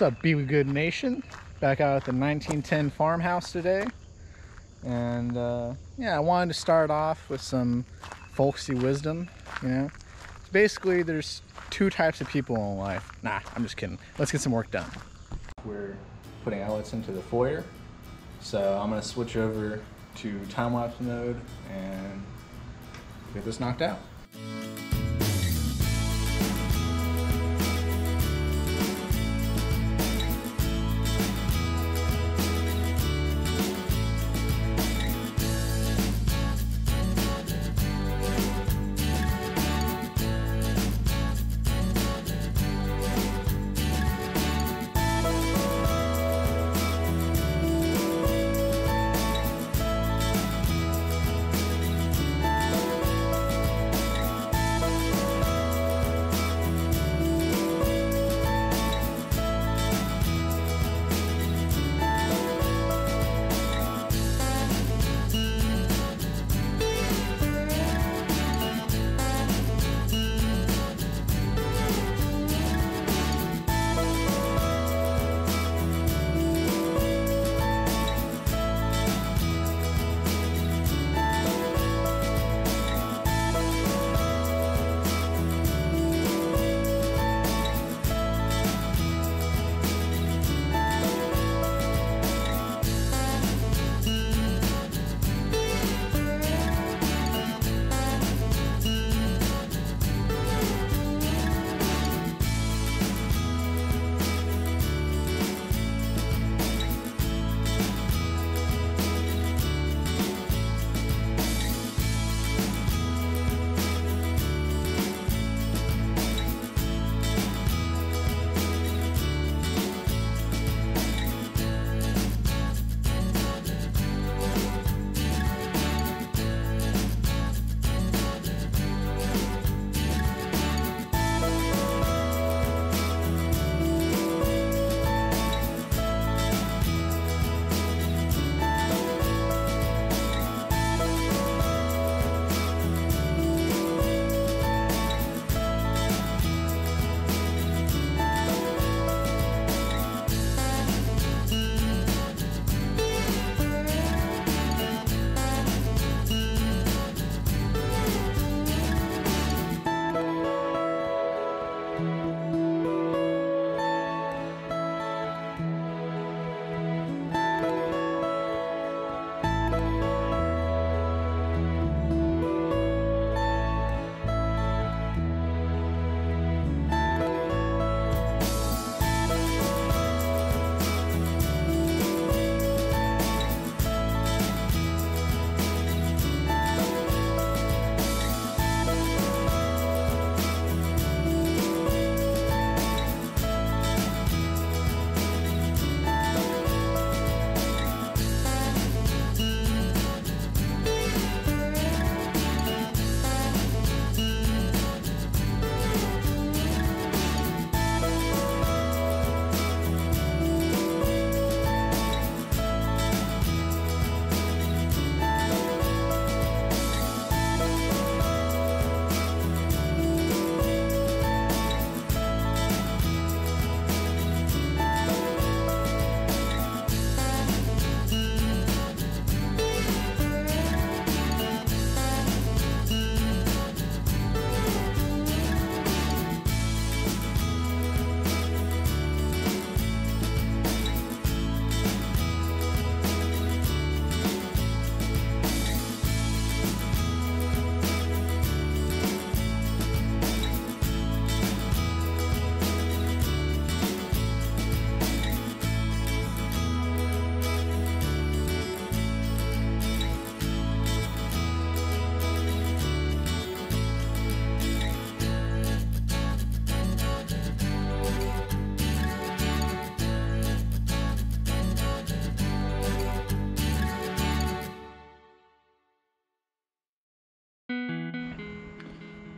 What's up, Bealy Good Nation? Back out at the 1910 farmhouse today. And yeah, I wanted to start off with some folksy wisdom, you know? So basically, there's two types of people in life. Nah, I'm just kidding. Let's get some work done. We're putting outlets into the foyer. So I'm gonna switch over to time-lapse mode and get this knocked out.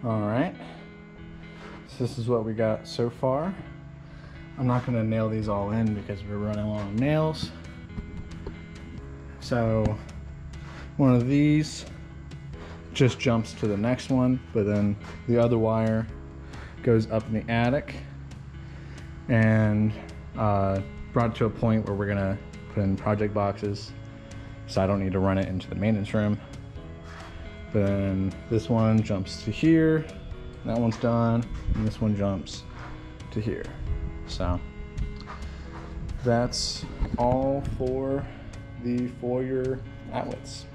Alright, so this is what we got so far. I'm not going to nail these all in because we're running low on nails. So one of these just jumps to the next one, but then the other wire goes up in the attic and brought it to a point where we're gonna put in project boxes, so I don't need to run it into the maintenance room. Then this one jumps to here, that one's done, and this one jumps to here. So that's all for the foyer outlets.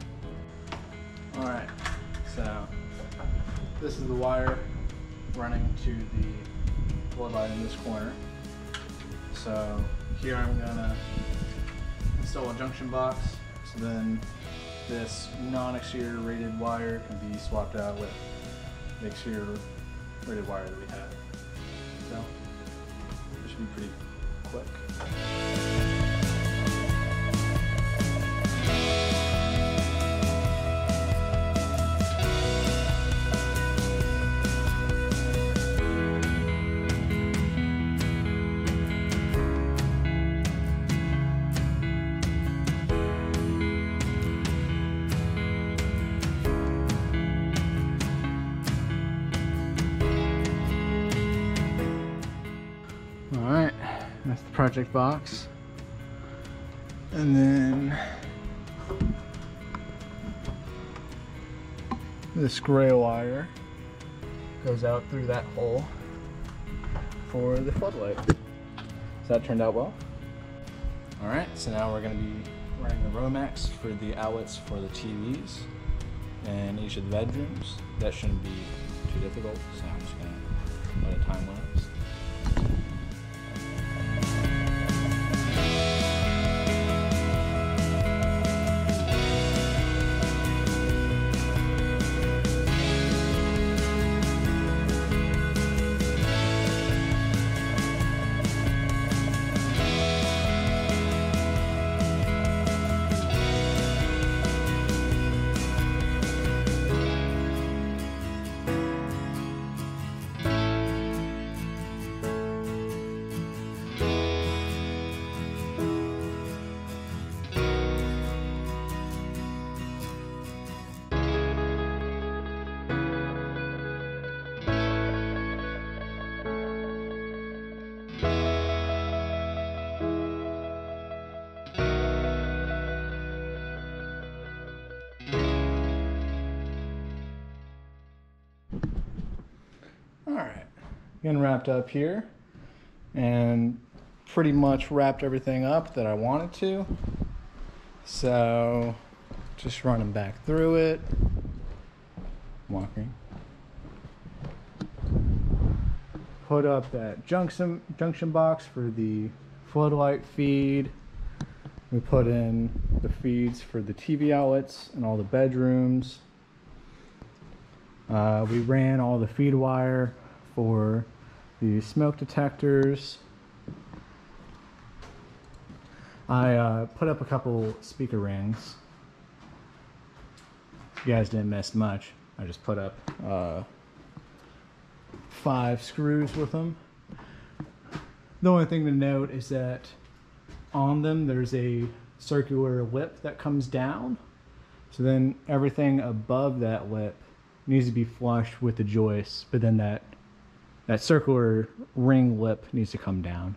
All right, so this is the wire running to the floodlight in this corner. So here I'm gonna install a junction box, so then this non-exterior rated wire can be swapped out with the exterior rated wire that we have. So it should be pretty quick. That's the project box, and then this gray wire goes out through that hole for the floodlight. So that turned out well. All right, so now we're going to be running the Romex for the outlets for the TVs in each of the bedrooms. That shouldn't be too difficult, so I'm just going to let it time lapse. Getting wrapped up here, and pretty much wrapped everything up that I wanted to. So just running back through it, walking, put up that junction box for the floodlight feed. We put in the feeds for the TV outlets and all the bedrooms. We ran all the feed wire for the smoke detectors. I put up a couple speaker rings. You guys didn't miss much. I just put up 5 screws with them. The only thing to note is that on them there's a circular lip that comes down, so then everything above that lip needs to be flush with the joist, but then that circular ring lip needs to come down.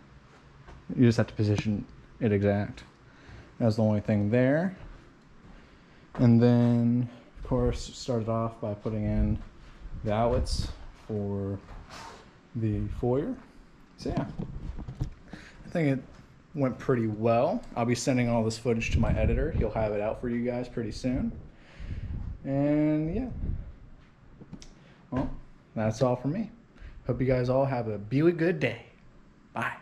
You just have to position it exact. That's the only thing there. And then, of course, started off by putting in the outlets for the foyer. So yeah, I think it went pretty well. I'll be sending all this footage to my editor. He'll have it out for you guys pretty soon. And yeah, well, that's all for me. Hope you guys all have a Bealy good day. Bye.